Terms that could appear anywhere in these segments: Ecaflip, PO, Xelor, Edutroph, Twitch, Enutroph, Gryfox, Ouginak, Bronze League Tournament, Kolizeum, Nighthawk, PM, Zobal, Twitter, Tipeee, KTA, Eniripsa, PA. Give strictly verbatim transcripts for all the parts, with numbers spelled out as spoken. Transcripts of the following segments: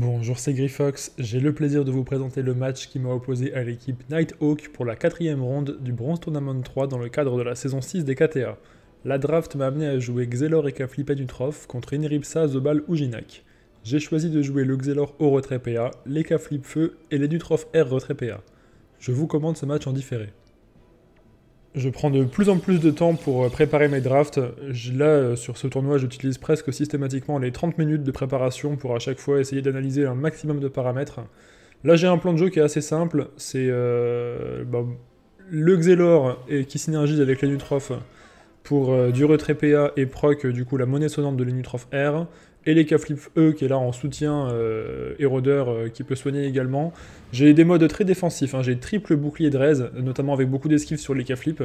Bonjour, c'est Gryfox. J'ai le plaisir de vous présenter le match qui m'a opposé à l'équipe Nighthawk pour la quatrième ronde du Bronze Tournament trois dans le cadre de la saison six des K T A. La draft m'a amené à jouer Xelor, Ecaflip, Edutroph contre Eniripsa, Zobal, Ouginak. J'ai choisi de jouer le Xelor au retrait P A, l'Ecaflip Feu et l'Edutroph R retrait P A. Je vous commande ce match en différé. Je prends de plus en plus de temps pour préparer mes drafts. Là, sur ce tournoi, j'utilise presque systématiquement les trente minutes de préparation pour à chaque fois essayer d'analyser un maximum de paramètres. Là, j'ai un plan de jeu qui est assez simple. C'est euh, bah, le Xelor et qui synergise avec l'Enutroph pour euh, du retrait P A et proc, du coup, la monnaie sonnante de l'Enutroph R. Et l'Ecaflip E qui est là en soutien euh, et rôdeur euh, qui peut soigner également. J'ai des modes très défensifs, hein. J'ai triple bouclier de raise, notamment avec beaucoup d'esquives sur l'Ecaflip.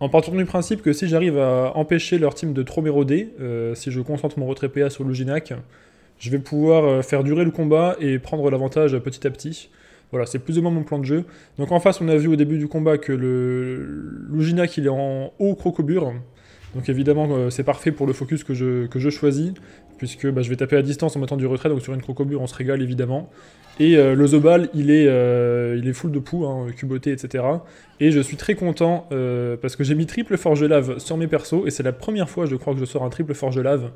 En partant du principe que si j'arrive à empêcher leur team de trop m'éroder, euh, si je concentre mon retrait P A sur l'Ouginak, je vais pouvoir euh, faire durer le combat et prendre l'avantage petit à petit. Voilà, c'est plus ou moins mon plan de jeu. Donc en face, on a vu au début du combat que l'Ouginak il est en haut crocobure. Donc évidemment, euh, c'est parfait pour le focus que je, que je choisis, puisque bah, je vais taper à distance en mettant du retrait, donc sur une crocobure, on se régale évidemment. Et euh, le Zobal, il est, euh, il est full de poux, hein, cuboté, et cetera. Et je suis très content, euh, parce que j'ai mis triple forge lave sur mes persos, et c'est la première fois, je crois, que je sors un triple forge lave.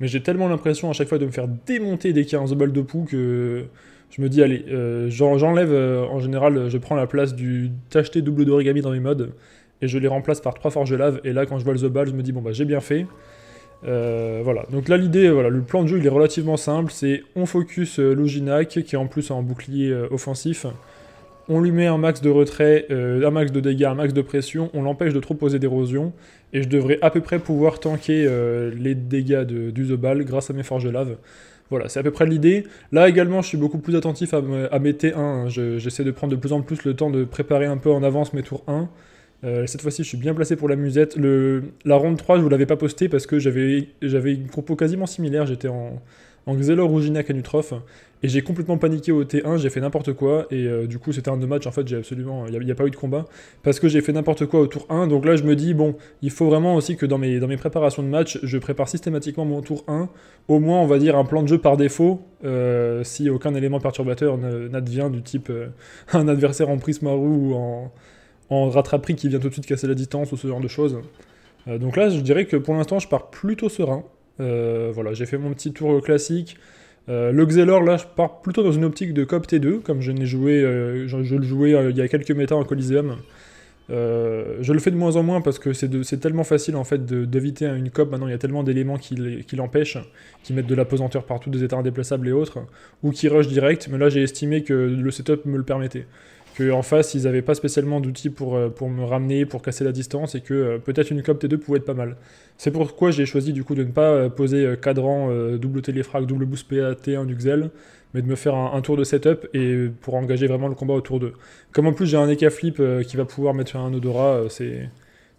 Mais j'ai tellement l'impression à chaque fois de me faire démonter dès qu'il y a un Zobal de poux que je me dis, allez, euh, j'enlève, euh, en général, je prends la place du tacheté double d'origami dans mes modes, et je les remplace par trois forges lave, et là quand je vois le Zobal, je me dis bon bah j'ai bien fait. Euh, voilà, donc là l'idée, voilà, le plan de jeu il est relativement simple, c'est on focus euh, l'Ouginak, qui est en plus en bouclier euh, offensif, on lui met un max de retrait, euh, un max de dégâts, un max de pression, on l'empêche de trop poser d'érosion, et je devrais à peu près pouvoir tanker euh, les dégâts de, du Zobal grâce à mes forges lave. Voilà, c'est à peu près l'idée. Là également, je suis beaucoup plus attentif à, à mes T un, j'essaie je, de prendre de plus en plus le temps de préparer un peu en avance mes tours un. Euh, cette fois-ci, je suis bien placé pour la musette. Le, la ronde trois, je ne vous l'avais pas postée parce que j'avais une compo quasiment similaire. J'étais en, en Xelor, Ouginak, Enutroph. Et j'ai complètement paniqué au T un, j'ai fait n'importe quoi. Et euh, du coup, c'était un de match. En fait, j'ai absolument, il n'y a, a pas eu de combat. Parce que j'ai fait n'importe quoi au tour un. Donc là, je me dis, bon, il faut vraiment aussi que dans mes, dans mes préparations de match, je prépare systématiquement mon tour un. Au moins, on va dire, un plan de jeu par défaut. Euh, si aucun élément perturbateur n'advient du type euh, un adversaire en Prismaru ou en... en rattraperie qui vient tout de suite casser la distance ou ce genre de choses. Euh, donc là, je dirais que pour l'instant, je pars plutôt serein. Euh, voilà, j'ai fait mon petit tour classique. Euh, le Xelor, là, je pars plutôt dans une optique de cop T deux, comme je n'ai joué, euh, je, je le jouais euh, il y a quelques méta en Kolizeum. Euh, je le fais de moins en moins parce que c'est tellement facile en fait d'éviter une cop. Maintenant, il y a tellement d'éléments qui, qui l'empêchent, qui mettent de la pesanteur partout, des états indéplaçables et autres, ou qui rushent direct. Mais là, j'ai estimé que le setup me le permettait. Qu'en face, ils n'avaient pas spécialement d'outils pour, pour me ramener, pour casser la distance, et que euh, peut-être une cop T deux pouvait être pas mal. C'est pourquoi j'ai choisi du coup de ne pas poser euh, cadran, euh, double téléfrag, double boost P A T un du Xel, mais de me faire un, un tour de setup et pour engager vraiment le combat au tour deux. Comme en plus j'ai un Ecaflip euh, qui va pouvoir mettre un odorat, euh, c'est...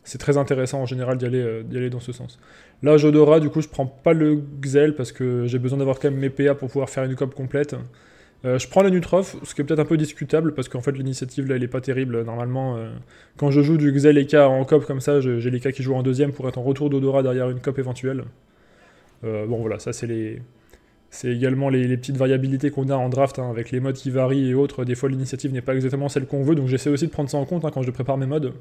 C'est très intéressant en général d'y aller, euh, d'y aller dans ce sens. Là, j'odorat, du coup, je prends pas le Xel parce que j'ai besoin d'avoir quand même mes P A pour pouvoir faire une cop complète. Euh, je prends l'Enutroph, ce qui est peut-être un peu discutable, parce qu'en fait l'initiative là elle est pas terrible. Normalement, euh, quand je joue du Xel et K en cop comme ça, j'ai les K qui jouent en deuxième pour être en retour d'odorat derrière une cop éventuelle. Euh, bon voilà, ça c'est les... C'est également les, les petites variabilités qu'on a en draft, hein, avec les modes qui varient et autres. Des fois l'initiative n'est pas exactement celle qu'on veut, donc j'essaie aussi de prendre ça en compte hein, quand je prépare mes modes.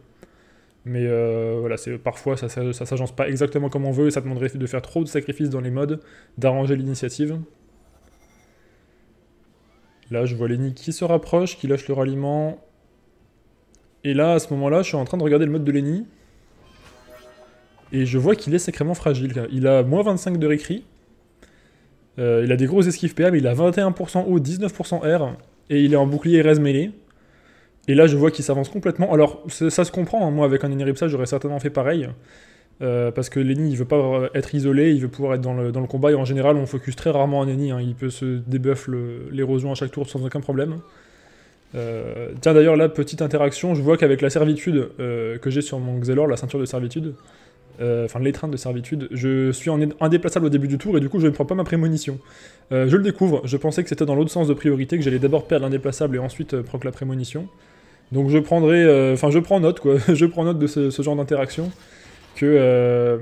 Mais euh, voilà, parfois ça, ça, ça s'agence pas exactement comme on veut, et ça demanderait de faire trop de sacrifices dans les modes, d'arranger l'initiative. Là, je vois Lenny qui se rapproche, qui lâche le ralliement. Et là, à ce moment-là, je suis en train de regarder le mode de Lenny. Et je vois qu'il est sacrément fragile. Il a moins vingt-cinq de récrit. Euh, il a des grosses esquives P A, mais il a vingt et un pour cent haut, dix-neuf pour cent R. Et il est en bouclier raise mêlée. Et là, je vois qu'il s'avance complètement. Alors, ça, ça se comprend. Hein. Moi, avec un Eniripsa, j'aurais certainement fait pareil. Euh, parce que l'Eni il veut pas être isolé, il veut pouvoir être dans le, dans le combat, et en général on focus très rarement en Eni, hein. Il peut se débuff l'érosion à chaque tour sans aucun problème. Euh, tiens d'ailleurs là, petite interaction, je vois qu'avec la servitude euh, que j'ai sur mon Xelor, la ceinture de servitude, euh, enfin l'étreinte de servitude, je suis en indéplaçable au début du tour et du coup je ne prends pas ma prémonition. Euh, je le découvre, je pensais que c'était dans l'autre sens de priorité, que j'allais d'abord perdre l'indéplaçable et ensuite euh, proc la prémonition. Donc je prendrai, enfin euh, je prends note quoi, je prends note de ce, ce genre d'interaction. Que, euh,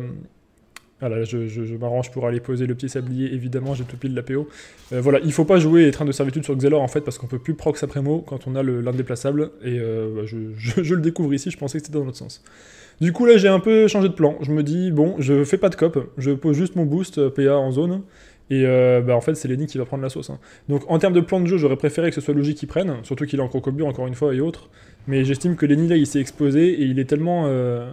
Voilà, je, je, je m'arrange pour aller poser le petit sablier, évidemment, j'ai tout pile la P O. Euh, voilà, il faut pas jouer les trains de servitude sur Xelor en fait, parce qu'on peut plus proc après-mo quand on a l'indéplaçable, et euh, bah, je, je, je le découvre ici, je pensais que c'était dans l'autre sens. Du coup là j'ai un peu changé de plan, je me dis bon, je fais pas de cop, je pose juste mon boost P A en zone, et euh, bah en fait c'est Lenny qui va prendre la sauce. Hein. Donc en termes de plan de jeu, j'aurais préféré que ce soit Logique qui prenne, surtout qu'il est en crocobure encore une fois et autres, mais j'estime que Lenny là il s'est exposé, et il est tellement... Euh...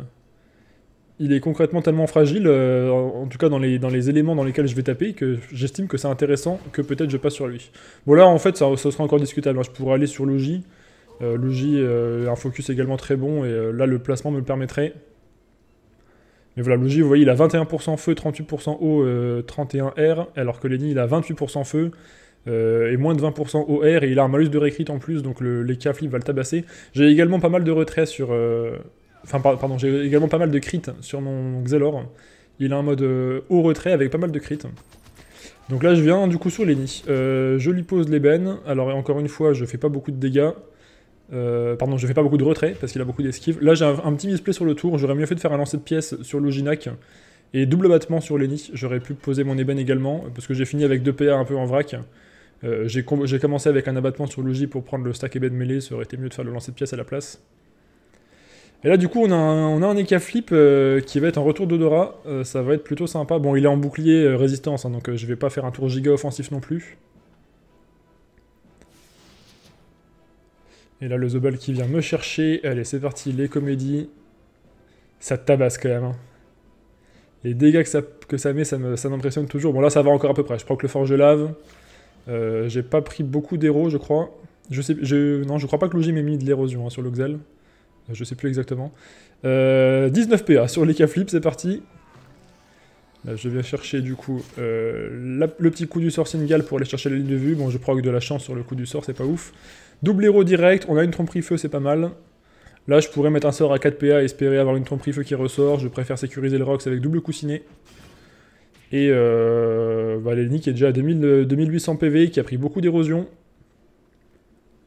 Il est concrètement tellement fragile, euh, en tout cas dans les, dans les éléments dans lesquels je vais taper, que j'estime que c'est intéressant que peut-être je passe sur lui. Bon là en fait ça, ça sera encore discutable, hein. Je pourrais aller sur Logi, euh, Logi euh, un focus également très bon et euh, là le placement me le permettrait. Mais voilà, Logi vous voyez il a vingt et un pour cent feu, trente-huit pour cent eau, euh, trente et un R, alors que Lenny il a vingt-huit pour cent feu. Euh, et moins de vingt pour cent O R, et il a un malus de récrit en plus, donc le, les Ecaflip va le tabasser. J'ai également pas mal de retraits sur... Euh, Enfin, pardon, j'ai également pas mal de crits sur mon Xelor. Il a un mode euh, haut retrait avec pas mal de crits. Donc là, je viens du coup sur Lenny. Euh, je lui pose l'ébène. Alors, encore une fois, je fais pas beaucoup de dégâts. Euh, pardon, je fais pas beaucoup de retraits parce qu'il a beaucoup d'esquives. Là, j'ai un, un petit misplay sur le tour. J'aurais mieux fait de faire un lancer de pièces sur l'Ouginak et double battement sur Lenny. J'aurais pu poser mon ébène également parce que j'ai fini avec deux P A un peu en vrac. Euh, j'ai commencé avec un abattement sur Logi pour prendre le stack ébène mêlée. Ça aurait été mieux de faire le lancer de pièces à la place. Et là du coup on a un, on a un Ecaflip euh, qui va être en retour d'odorat, euh, ça va être plutôt sympa. Bon il est en bouclier euh, résistance, hein, donc euh, je vais pas faire un tour giga offensif non plus. Et là le Zobal qui vient me chercher, allez c'est parti les comédies. Ça tabasse quand même. Hein. Les dégâts que ça, que ça met ça m'impressionne toujours. Bon là ça va encore à peu près, je crois que le forge-lave. Euh, J'ai pas pris beaucoup d'héros je crois. Je sais, je, non je crois pas que Logi m'ait mis de l'érosion hein, sur le Xel. Je sais plus exactement. Euh, dix-neuf P A sur l'Ecaflip, c'est parti. Là, je viens chercher du coup euh, la, le petit coup du sort Singal pour aller chercher la ligne de vue. Bon, je proc de la chance sur le coup du sort, c'est pas ouf. Double héros direct, on a une tromperie feu, c'est pas mal. Là, je pourrais mettre un sort à quatre P A et espérer avoir une tromperie feu qui ressort. Je préfère sécuriser le Rox avec double coussinet. Et euh, bah, Lenny qui est déjà à deux mille huit cents P V, qui a pris beaucoup d'érosion.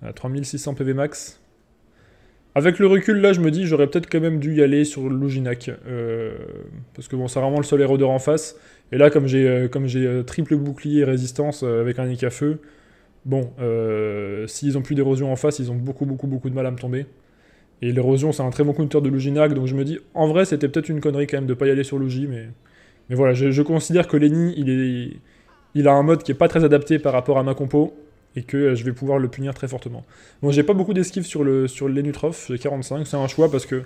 À trois mille six cents P V max. Avec le recul, là, je me dis, j'aurais peut-être quand même dû y aller sur l'Ouginak. Euh, parce que bon, c'est vraiment le seul héros d'or en face. Et là, comme j'ai euh, triple bouclier et résistance euh, avec un nick à feu, bon, euh, s'ils ont plus d'érosion en face, ils ont beaucoup, beaucoup, beaucoup de mal à me tomber. Et l'érosion, c'est un très bon counter de l'Ouginak, donc je me dis, en vrai, c'était peut-être une connerie quand même de pas y aller sur l'Ougi, mais... Mais voilà, je, je considère que Lenny, il, est... il a un mode qui est pas très adapté par rapport à ma compo. Et que euh, je vais pouvoir le punir très fortement. Bon, j'ai pas beaucoup d'esquives sur le sur l'Enutroph, j'ai quarante-cinq, c'est un choix parce que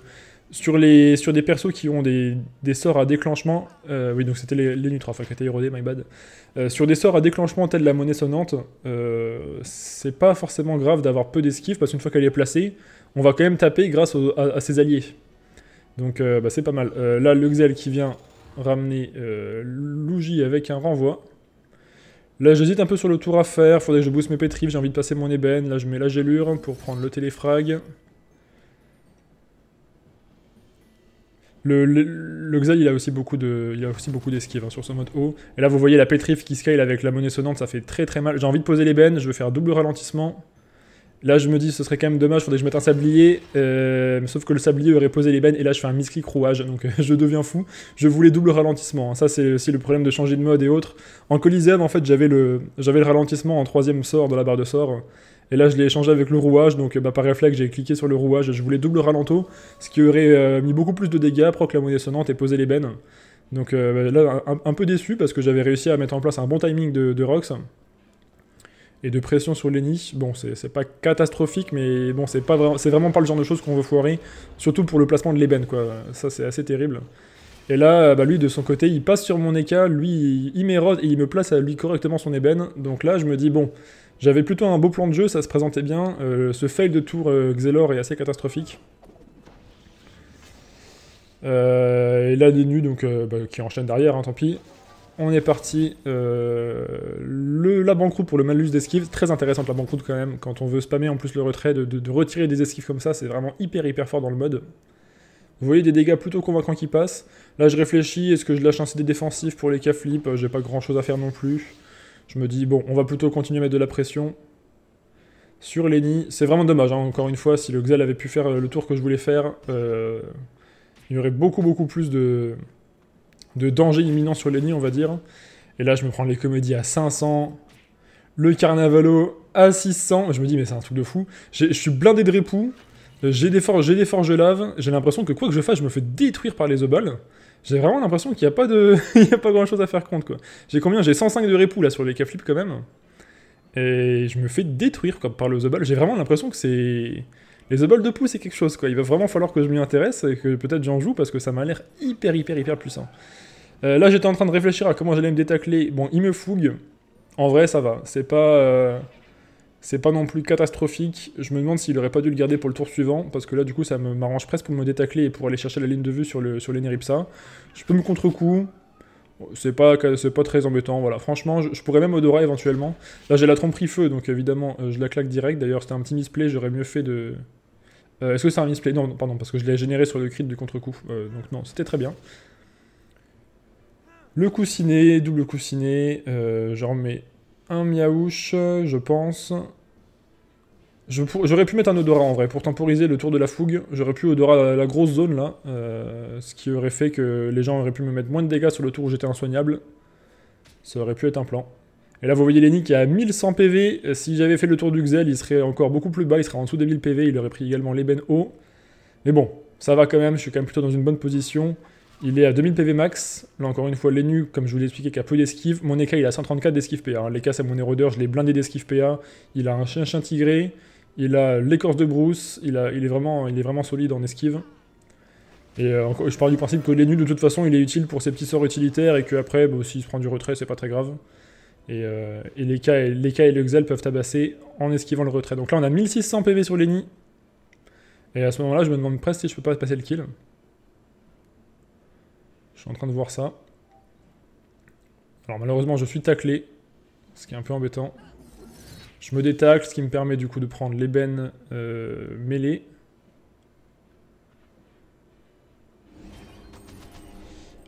sur, les, sur des persos qui ont des, des sorts à déclenchement, euh, oui, donc c'était l'Enutroph, hein, K T A rodé, my bad. Euh, sur des sorts à déclenchement telle la monnaie sonnante, euh, c'est pas forcément grave d'avoir peu d'esquives parce qu'une fois qu'elle est placée, on va quand même taper grâce aux, à, à ses alliés. Donc euh, bah, c'est pas mal. Euh, là, le Xel qui vient ramener euh, Logi avec un renvoi. Là j'hésite un peu sur le tour à faire, faudrait que je booste mes pétrifs, j'ai envie de passer mon ébène, là je mets la gélure pour prendre le téléfrag. Le, le, le Xel il a aussi beaucoup d'esquive de, hein, sur ce mode haut. Et là vous voyez la pétrif qui scale avec la monnaie sonnante, ça fait très très mal. J'ai envie de poser l'ébène, je veux faire double ralentissement. Là je me dis ce serait quand même dommage, faudrait que je mette un sablier, euh, sauf que le sablier aurait posé l'ébène et là je fais un misclick rouage, donc je deviens fou. Je voulais double ralentissement, hein. Ça c'est aussi le problème de changer de mode et autres. En Kolizeum en fait j'avais le, j'avais le ralentissement en troisième sort de la barre de sort, et là je l'ai échangé avec le rouage, donc bah, par réflexe j'ai cliqué sur le rouage, je voulais double ralento, ce qui aurait euh, mis beaucoup plus de dégâts, proc la monnaie sonnante et poser l'ébène. Donc euh, là un, un peu déçu parce que j'avais réussi à mettre en place un bon timing de, de Rox. Et de pression sur Lenny, bon c'est pas catastrophique, mais bon c'est vra vraiment pas le genre de choses qu'on veut foirer, surtout pour le placement de l'ébène quoi, ça c'est assez terrible. Et là, bah, lui de son côté, il passe sur mon Eka, lui il m'érode et il me place à lui correctement son ébène, donc là je me dis bon, j'avais plutôt un beau plan de jeu, ça se présentait bien, euh, ce fail de tour euh, Xelor est assez catastrophique. Euh, et là des nus donc, euh, bah, qui enchaîne derrière, hein, tant pis. On est parti, euh, le, la banqueroute pour le malus d'esquive, très intéressante la banqueroute quand même, quand on veut spammer en plus le retrait, de, de, de retirer des esquives comme ça, c'est vraiment hyper hyper fort dans le mode. Vous voyez des dégâts plutôt convaincants qui passent, là je réfléchis, est-ce que je lâche un C D défensif pour les Ecaflip, j'ai pas grand chose à faire non plus, je me dis bon on va plutôt continuer à mettre de la pression sur Lenny, c'est vraiment dommage hein, encore une fois si le Xel avait pu faire le tour que je voulais faire, euh, il y aurait beaucoup beaucoup plus de... de danger imminent sur les nids, on va dire. Et là, je me prends les comédies à cinq cents, le Carnavalo à six cents. Je me dis, mais c'est un truc de fou. Je suis blindé de répoux, j'ai des, for des forges lave. J'ai l'impression que quoi que je fasse, je me fais détruire par les Zobal. J'ai vraiment l'impression qu'il n'y a pas de... il n'y a pas grand-chose à faire contre, quoi. J'ai combien? J'ai cent cinq de répoux, là, sur les Ecaflip, quand même. Et je me fais détruire, quoi, par le Zobal. J'ai vraiment l'impression que c'est... Les Zobal de pouce, c'est quelque chose, quoi. Il va vraiment falloir que je m'y intéresse et que peut-être j'en joue, parce que ça m'a l'air hyper, hyper, hyper puissant. Euh, là, j'étais en train de réfléchir à comment j'allais me détacler. Bon, il me fougue. En vrai, ça va. C'est pas... Euh... C'est pas non plus catastrophique. Je me demande s'il aurait pas dû le garder pour le tour suivant, parce que là, du coup, ça m'arrange presque pour me détacler et pour aller chercher la ligne de vue sur le sur l'Eniripsa. Je peux me contre-coup. C'est pas, pas très embêtant. Voilà. Franchement, je, je pourrais même Odora éventuellement. Là, j'ai la tromperie feu, donc évidemment, euh, je la claque direct. D'ailleurs, c'était un petit misplay, j'aurais mieux fait de... Euh, Est-ce que c'est un misplay? Non, pardon, parce que je l'ai généré sur le crit du contre-coup. Euh, donc non, c'était très bien. Le coussinet, double coussinet. Euh, je remets... Un miaouche, je pense. J'aurais pu mettre un Odora en vrai, pour temporiser le tour de la fougue. J'aurais pu Odora la, la grosse zone là, euh, ce qui aurait fait que les gens auraient pu me mettre moins de dégâts sur le tour où j'étais insoignable. Ça aurait pu être un plan. Et là vous voyez Lenny qui est à mille cent P V. Si j'avais fait le tour du Xel, il serait encore beaucoup plus bas, il serait en dessous des mille P V, il aurait pris également l'ébène haut. Mais bon, ça va quand même, je suis quand même plutôt dans une bonne position. Il est à deux mille P V max, là encore une fois l'Enu, comme je vous l'ai expliqué, qui a peu d'esquive. Mon Eka il a cent trente-quatre d'esquive P A, l'Eka c'est mon érodeur, je l'ai blindé d'esquive P A. Il a un chien-chien tigré, il a l'écorce de brousse, il, a, il, est vraiment, il est vraiment solide en esquive. Et euh, je pars du principe que l'Enu de toute façon il est utile pour ses petits sorts utilitaires et qu'après bah, s'il se prend du retrait c'est pas très grave. Et, euh, et l'Eka et, et le Xel peuvent tabasser en esquivant le retrait. Donc là on a mille six cents P V sur l'Eni. Et à ce moment là je me demande presque si je peux pas passer le kill. Je suis en train de voir ça. Alors malheureusement je suis taclé, ce qui est un peu embêtant. Je me détacle, ce qui me permet du coup de prendre l'ébène euh, mêlée.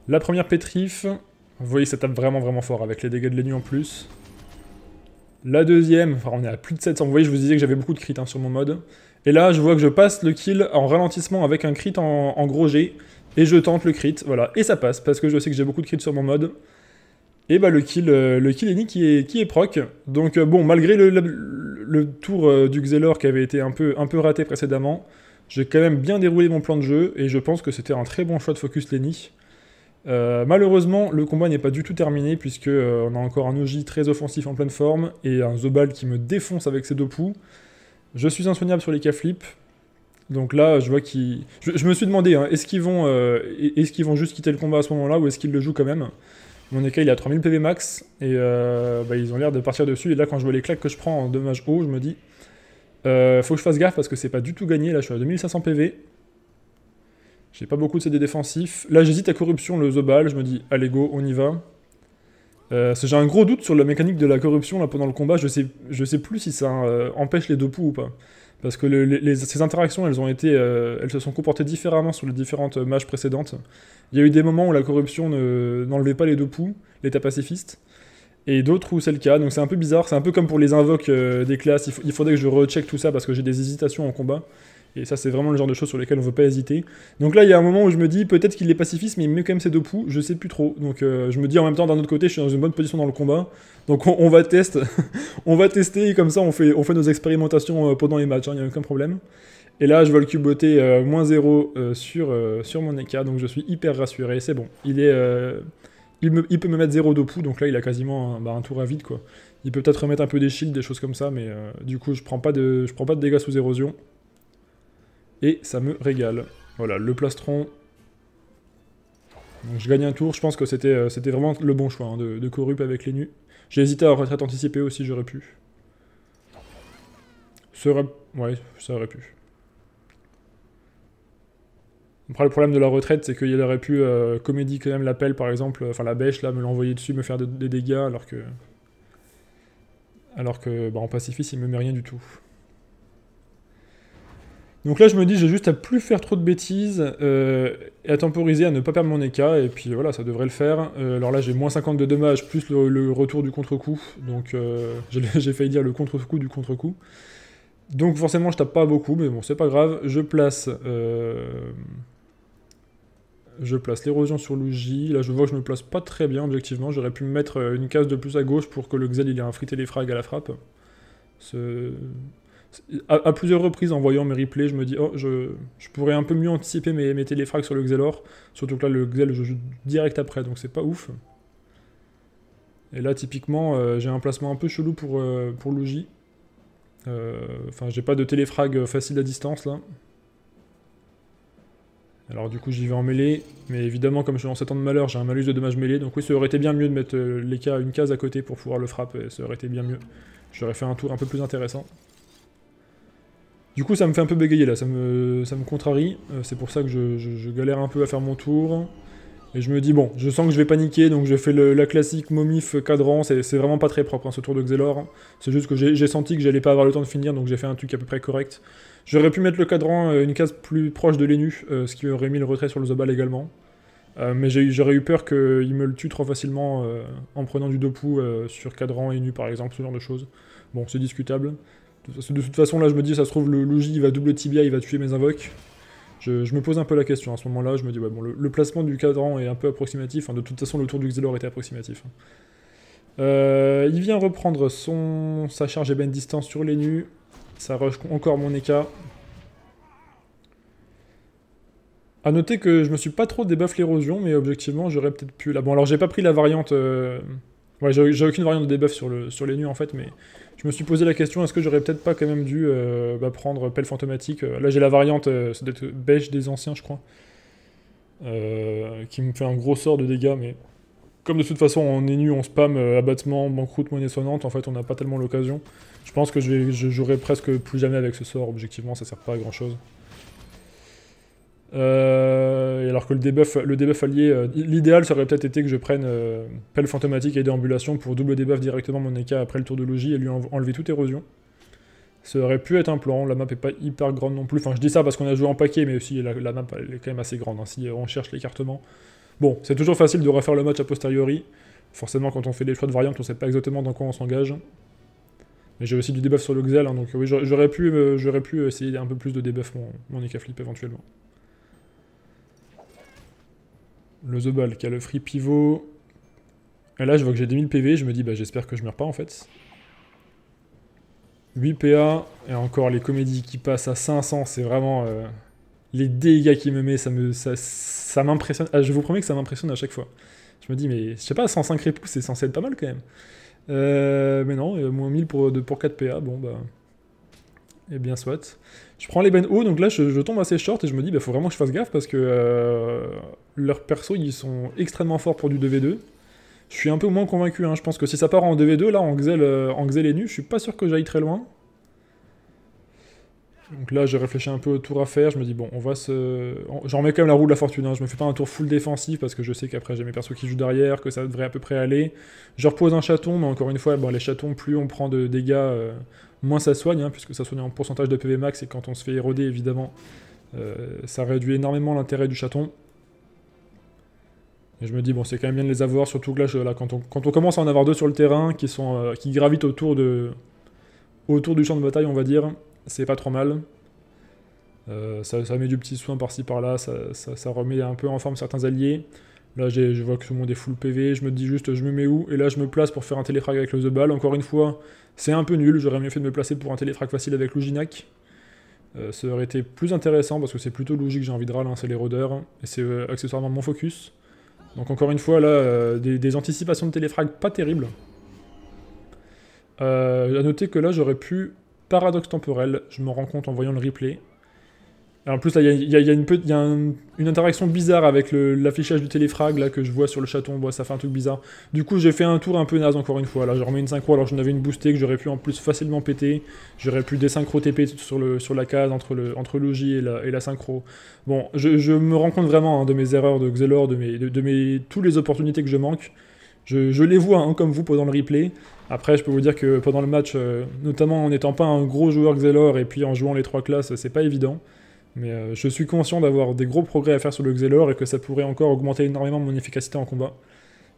La première pétrif, vous voyez ça tape vraiment vraiment fort avec les dégâts de l'ennu en plus. La deuxième, enfin on est à plus de sept cents, vous voyez je vous disais que j'avais beaucoup de crit hein, sur mon mode. Et là je vois que je passe le kill en ralentissement avec un crit en, en gros G. Et je tente le crit, voilà, et ça passe, parce que je sais que j'ai beaucoup de crit sur mon mod. Et bah le kill, euh, le kill Eni qui est, qui est proc. Donc euh, bon, malgré le, le, le tour euh, du Xelor qui avait été un peu, un peu raté précédemment, j'ai quand même bien déroulé mon plan de jeu, et je pense que c'était un très bon choix de focus Lenny. Euh, malheureusement, le combat n'est pas du tout terminé, puisque euh, on a encore un Ougi très offensif en pleine forme, et un Zobal qui me défonce avec ses deux poux. Je suis insoignable sur les Ecaflip. Donc là, je vois qu'ils... Je, je me suis demandé, hein, est-ce qu'ils vont, euh, est-ce qu'ils vont juste quitter le combat à ce moment-là, ou est-ce qu'ils le jouent quand même? Mon Eka, il est à trois mille P V max, et euh, bah, ils ont l'air de partir dessus. Et là, quand je vois les claques que je prends en dommage haut, je me dis... Euh, faut que je fasse gaffe, parce que c'est pas du tout gagné. Là, je suis à deux mille cinq cents P V. J'ai pas beaucoup de C D défensifs. Là, j'hésite à corruption, le Zobal. Je me dis, allez go, on y va. Euh, J'ai un gros doute sur la mécanique de la corruption là, pendant le combat. Je sais, je sais plus si ça euh, empêche les deux poux ou pas. Parce que le, les, ces interactions, elles ont été, euh, elles se sont comportées différemment sur les différentes matchs précédentes. Il y a eu des moments où la corruption n'enlevait pas les deux poux, l'état pacifiste, et d'autres où c'est le cas. Donc c'est un peu bizarre, c'est un peu comme pour les invoques euh, des classes, il, il faudrait que je recheck tout ça parce que j'ai des hésitations en combat. Et ça c'est vraiment le genre de choses sur lesquelles on ne veut pas hésiter. Donc là il y a un moment où je me dis peut-être qu'il est pacifiste mais il met quand même ses deux poux, je sais plus trop. Donc euh, je me dis en même temps d'un autre côté je suis dans une bonne position dans le combat. Donc on, on va tester, on va tester et comme ça on fait, on fait nos expérimentations pendant les matchs, hein, il n'y a aucun problème. Et là je vois le cuboter euh, moins zéro euh, sur, euh, sur mon Eka, donc je suis hyper rassuré, c'est bon. Il, est, euh, il, me, il peut me mettre zéro deux poux, donc là il a quasiment un, bah, un tour à vide quoi. Il peut peut-être remettre un peu des shields, des choses comme ça, mais euh, du coup je prends pas de, je prends pas de dégâts sous érosion. Et ça me régale. Voilà, le plastron. Donc je gagne un tour, je pense que c'était euh, c'était vraiment le bon choix hein, de, de corrupt avec les nus. J'ai hésité à retraite anticipée aussi, j'aurais pu. Serait... Ouais, ça aurait pu. Après le problème de la retraite, c'est qu'il aurait pu euh, comédie quand même l'appel par exemple, enfin euh, la bêche là, me l'envoyer dessus, me faire de, des dégâts, alors que... Alors que, bah, en pacifice, il me met rien du tout. Donc là je me dis j'ai juste à plus faire trop de bêtises euh, et à temporiser, à ne pas perdre mon Eka, et puis voilà ça devrait le faire. Euh, alors là j'ai moins cinquante de dommages plus le, le retour du contre-coup, donc euh, j'ai failli dire le contre-coup du contre-coup. Donc forcément je tape pas beaucoup mais bon c'est pas grave, je place euh, je place l'érosion sur le J. Là, je vois que je me place pas très bien, objectivement. J'aurais pu me mettre une case de plus à gauche pour que le Xel il ait un frité des frags à la frappe. Ce... À, à plusieurs reprises, en voyant mes replays, je me dis oh, je, je pourrais un peu mieux anticiper mes, mes téléfrags sur le Xelor. Surtout que là, le Xel, je joue direct après, donc c'est pas ouf. Et là, typiquement, euh, j'ai un placement un peu chelou pour, euh, pour le J. Enfin, euh, j'ai pas de téléfrag facile à distance, là. Alors du coup j'y vais en mêlée, mais évidemment comme je suis en sept ans de malheur, j'ai un malus de dommage mêlée, donc oui ça aurait été bien mieux de mettre euh, les cas, une case à côté pour pouvoir le frapper, ça aurait été bien mieux. J'aurais fait un tour un peu plus intéressant. Du coup ça me fait un peu bégayer là, ça me, ça me contrarie, euh, c'est pour ça que je, je, je galère un peu à faire mon tour. Et je me dis bon, je sens que je vais paniquer, donc je fais le, la classique momif cadran, c'est vraiment pas très propre hein, ce tour de Xelor. C'est juste que j'ai senti que j'allais pas avoir le temps de finir, donc j'ai fait un truc à peu près correct. J'aurais pu mettre le cadran euh, une case plus proche de l'Enu, euh, ce qui aurait mis le retrait sur le Zobal également. Euh, mais j'aurais eu peur qu'il me le tue trop facilement euh, en prenant du dopou euh, sur cadran et Enu par exemple, ce genre de choses. Bon, c'est discutable. De, de toute façon là je me dis, ça se trouve le Luigi il va double tibia, il va tuer mes invoques. Je, je me pose un peu la question à ce moment-là, je me dis ouais, bon, le, le placement du cadran est un peu approximatif, hein, de toute façon le tour du Xelor était approximatif. Euh, il vient reprendre son, sa charge et ben distance sur les nus, ça rush encore mon Eka. A noter que je me suis pas trop débuff l'érosion, mais objectivement j'aurais peut-être pu... Là, bon alors j'ai pas pris la variante... Euh... Ouais, j'ai aucune variante de débuff sur, le, sur les nus en fait, mais je me suis posé la question, est-ce que j'aurais peut-être pas quand même dû euh, bah, prendre pelle fantomatique. Là j'ai la variante, euh, ça doit être bêche des anciens je crois, euh, qui me fait un gros sort de dégâts, mais comme de toute façon on est nu, on spam, euh, abattement, banqueroute, monnaie sonnante, en fait on n'a pas tellement l'occasion. Je pense que je, vais, je jouerai presque plus jamais avec ce sort, objectivement ça sert pas à grand chose. Euh, alors que le debuff, le debuff allié, euh, l'idéal serait peut-être été que je prenne euh, pelle fantomatique et déambulation pour double debuff directement mon Eka après le tour de logis et lui en enlever toute érosion. Ça aurait pu être un plan, la map est pas hyper grande non plus, enfin je dis ça parce qu'on a joué en paquet mais aussi la, la map elle est quand même assez grande hein, si on cherche l'écartement. Bon, c'est toujours facile de refaire le match a posteriori, forcément quand on fait des choix de variantes on sait pas exactement dans quoi on s'engage. Mais j'ai aussi du debuff sur le Xel, hein, donc oui j'aurais pu, euh, pu essayer un peu plus de debuff mon, mon Ecaflip éventuellement. Le Zobal qui a le free pivot. Et là je vois que j'ai deux mille P V, je me dis bah j'espère que je meurs pas en fait. huit P A, et encore les comédies qui passent à cinq cents, c'est vraiment... Euh, les dégâts qu'il me met, ça me, ça, ça m'impressionne. Ah, je vous promets que ça m'impressionne à chaque fois. Je me dis mais je sais pas, cent cinq répousses c'est censé être pas mal quand même. Euh, mais non, euh, moins mille pour, de, pour quatre P A, bon bah... Eh bien soit. Je prends les bennes hauts, donc là je, je tombe assez short et je me dis bah faut vraiment que je fasse gaffe parce que euh, leurs persos ils sont extrêmement forts pour du deux v deux. Je suis un peu moins convaincu, hein. Je pense que si ça part en deux v deux, là en Xel, euh, en Xel est nu, je suis pas sûr que j'aille très loin. Donc là j'ai réfléchi un peu au tour à faire, je me dis bon on va se... J'en mets quand même la roue de la fortune, hein. Je me fais pas un tour full défensif parce que je sais qu'après j'ai mes persos qui jouent derrière, que ça devrait à peu près aller. Je repose un chaton, mais encore une fois, bon, les chatons plus on prend de dégâts... Euh, moins ça soigne, hein, puisque ça soigne en pourcentage de P V max, et quand on se fait éroder, évidemment, euh, ça réduit énormément l'intérêt du chaton. Et je me dis, bon, c'est quand même bien de les avoir, surtout que là, je, là quand, on, quand on commence à en avoir deux sur le terrain, qui, sont, euh, qui gravitent autour, de, autour du champ de bataille, on va dire, c'est pas trop mal. Euh, ça, ça met du petit soin par-ci, par-là, ça, ça, ça remet un peu en forme certains alliés. Là, je vois que tout le monde est full P V, je me dis juste, je me mets où? Et là, je me place pour faire un téléfrag avec le Zobal. Encore une fois, c'est un peu nul, j'aurais mieux fait de me placer pour un téléfrag facile avec l'Ouginak. Euh, ça aurait été plus intéressant, parce que c'est plutôt logique que j'ai envie de râle, hein, c'est les rôdeurs, et c'est euh, accessoirement mon focus. Donc encore une fois, là, euh, des, des anticipations de téléfrag pas terribles. Euh, à noter que là, j'aurais pu paradoxe temporel, je m'en rends compte en voyant le replay. Alors en plus, là, il y a, y a, une, y a un, une interaction bizarre avec l'affichage du téléfrag là, que je vois sur le chaton. Bon, ça fait un truc bizarre. Du coup, j'ai fait un tour un peu naze encore une fois. Là, je remets une synchro alors j'en avais une boostée que j'aurais pu en plus facilement péter. J'aurais pu des synchro T P sur, le, sur la case entre le entre logis et la, et la synchro. Bon, je, je me rends compte vraiment hein, de mes erreurs de Xelor, de mes, de, de mes toutes les opportunités que je manque. Je, je les vois hein, comme vous pendant le replay. Après, je peux vous dire que pendant le match, euh, notamment en n'étant pas un gros joueur Xelor et puis en jouant les trois classes, c'est pas évident. Mais euh, je suis conscient d'avoir des gros progrès à faire sur le Xelor et que ça pourrait encore augmenter énormément mon efficacité en combat.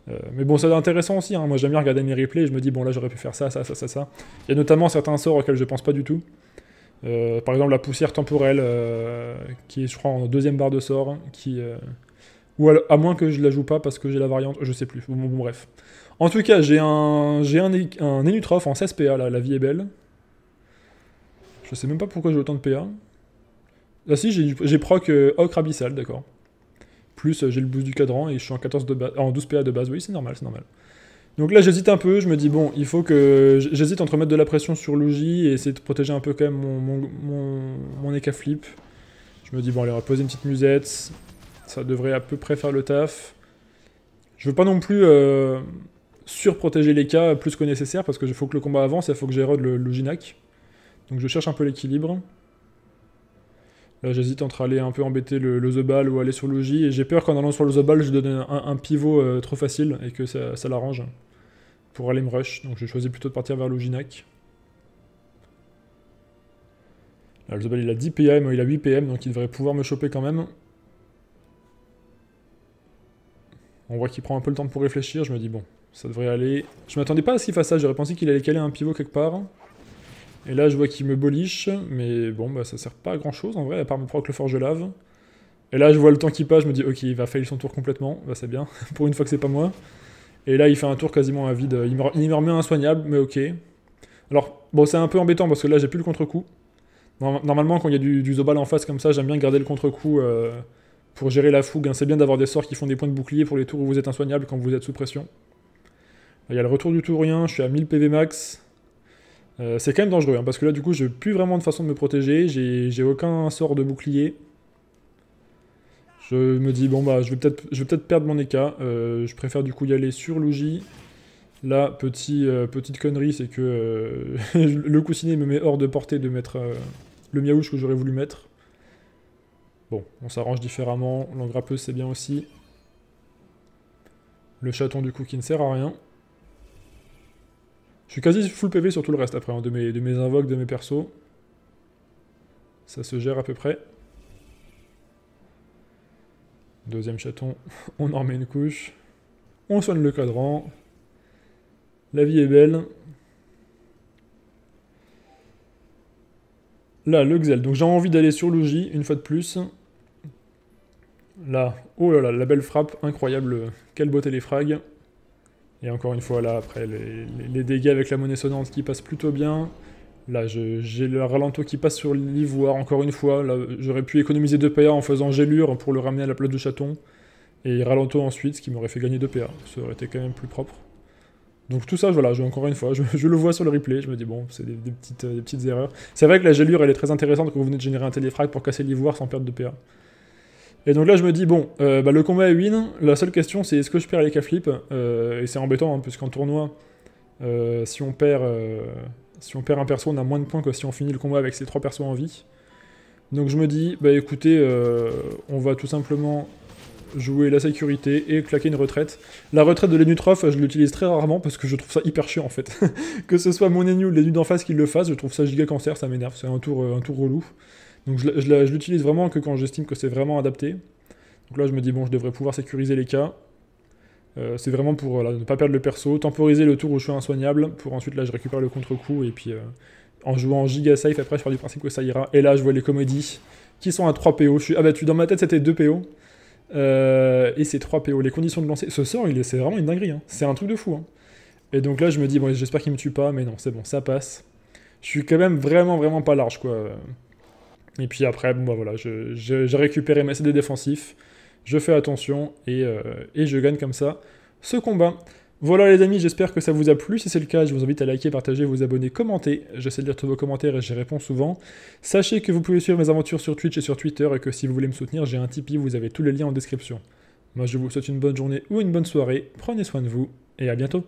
Euh, mais bon, c'est intéressant aussi, hein. Moi j'aime bien regarder mes replays et je me dis, bon là j'aurais pu faire ça, ça, ça, ça, ça. Il y a notamment certains sorts auxquels je pense pas du tout. Euh, par exemple la poussière temporelle, euh, qui est je crois en deuxième barre de sort, qui euh, Ou à moins que je la joue pas parce que j'ai la variante, je sais plus. Bon, bon bref. En tout cas, j'ai un, j'ai un, un Enutroph en seize P A, là, la vie est belle. Je sais même pas pourquoi j'ai autant de P A. Ah si, j'ai proc euh, Ocre Abyssal, d'accord. Plus euh, j'ai le boost du cadran et je suis en, quatorze de base, en douze P A de base, oui c'est normal, c'est normal. Donc là j'hésite un peu, je me dis bon, il faut que... J'hésite entre mettre de la pression sur Luigi et essayer de protéger un peu quand même mon, mon, mon, mon Ecaflip. Je me dis bon, allez, on va poser une petite musette, ça devrait à peu près faire le taf. Je veux pas non plus euh, surprotéger les cas plus que nécessaire parce qu'il faut que le combat avance et il faut que j'érode le Ouginak. Donc je cherche un peu l'équilibre. Là j'hésite entre aller un peu embêter le, le Zobal ou aller sur Luigi, et j'ai peur qu'en allant sur le Zobal je donne un, un pivot euh, trop facile et que ça, ça l'arrange pour aller me rush, donc je choisis plutôt de partir vers l'Ouginak. Là le Zobal il a dix P M, il a huit P M, donc il devrait pouvoir me choper quand même. On voit qu'il prend un peu le temps pour réfléchir, je me dis bon, ça devrait aller... Je m'attendais pas à ce qu'il fasse ça, j'aurais pensé qu'il allait caler un pivot quelque part. Et là, je vois qu'il me boliche, mais bon, bah ça sert pas à grand chose en vrai, à part me proc le forge lave. Et là, je vois le temps qui passe, je me dis, ok, il va fail son tour complètement, bah c'est bien, pour une fois que c'est pas moi. Et là, il fait un tour quasiment à vide, il me, il me remet insoignable, mais ok. Alors, bon, c'est un peu embêtant parce que là, j'ai plus le contre-coup. Normalement, quand il y a du, du Zobal en face comme ça, j'aime bien garder le contre-coup euh, pour gérer la fougue. Hein. C'est bien d'avoir des sorts qui font des points de bouclier pour les tours où vous êtes insoignable quand vous êtes sous pression. Il y a le retour du Tourien, je suis à mille P V max. Euh, c'est quand même dangereux, hein, parce que là du coup j'ai plus vraiment de façon de me protéger, j'ai aucun sort de bouclier. Je me dis bon bah je vais peut-être je vais peut-être perdre mon éca, euh, je préfère du coup y aller sur Luigi. Là petit, euh, petite connerie c'est que euh, le coussinet me met hors de portée de mettre euh, le miaouche que j'aurais voulu mettre. Bon, on s'arrange différemment, l'engrappeuse c'est bien aussi. Le chaton du coup qui ne sert à rien. Je suis quasi full P V sur tout le reste après, hein, de, mes, de mes invoques, de mes persos. Ça se gère à peu près. Deuxième chaton, on en remet une couche. On soigne le cadran. La vie est belle. Là, le Xel. Donc j'ai envie d'aller sur Luigi, une fois de plus. Là, oh là là, la belle frappe, incroyable. Quelle beauté les frags. Et encore une fois, là, après, les, les dégâts avec la monnaie sonnante qui passent plutôt bien. Là, j'ai le ralento qui passe sur l'ivoire, encore une fois. Là, j'aurais pu économiser deux P A en faisant Gélure pour le ramener à la place de chaton. Et ralento ensuite, ce qui m'aurait fait gagner deux P A. Ça aurait été quand même plus propre. Donc tout ça, voilà, je, encore une fois, je, je le vois sur le replay. Je me dis, bon, c'est des, des, petites, des petites erreurs. C'est vrai que la Gélure, elle est très intéressante quand vous venez de générer un téléfrag pour casser l'ivoire sans perdre de P A. Et donc là je me dis bon, euh, bah, le combat est win, la seule question c'est est-ce que je perds les Ecaflip euh, et c'est embêtant hein, puisqu'en tournoi, euh, si, on perd, euh, si on perd un perso on a moins de points que si on finit le combat avec ces trois persos en vie. Donc je me dis, bah écoutez, euh, on va tout simplement jouer la sécurité et claquer une retraite. La retraite de l'Enutroph, je l'utilise très rarement parce que je trouve ça hyper chiant en fait. Que ce soit mon Enu ou l'Enu d'en face qui le fasse, je trouve ça giga cancer, ça m'énerve, c'est un tour, un tour relou. Donc je, je, je l'utilise vraiment que quand j'estime que c'est vraiment adapté. Donc là je me dis bon je devrais pouvoir sécuriser les cas. Euh, c'est vraiment pour là, ne pas perdre le perso, temporiser le tour où je suis insoignable, pour ensuite là je récupère le contre-coup et puis euh, en jouant en giga safe après je pars du principe que ça ira. Et là je vois les comédies qui sont à trois P O, je suis abattu, dans ma tête c'était deux P O. Euh, et c'est trois P O, les conditions de lancer, ce sort c'est vraiment une dinguerie, hein. C'est un truc de fou. Hein. Et donc là je me dis bon j'espère qu'il me tue pas, mais non c'est bon ça passe. Je suis quand même vraiment vraiment pas large quoi. Et puis après, bon bah voilà, j'ai récupéré mes C D défensifs, je fais attention et, euh, et je gagne comme ça ce combat. Voilà les amis, j'espère que ça vous a plu. Si c'est le cas, je vous invite à liker, partager, vous abonner, commenter. J'essaie de lire tous vos commentaires et j'y réponds souvent. Sachez que vous pouvez suivre mes aventures sur Twitch et sur Twitter et que si vous voulez me soutenir, j'ai un Tipeee, vous avez tous les liens en description. Moi je vous souhaite une bonne journée ou une bonne soirée, prenez soin de vous et à bientôt.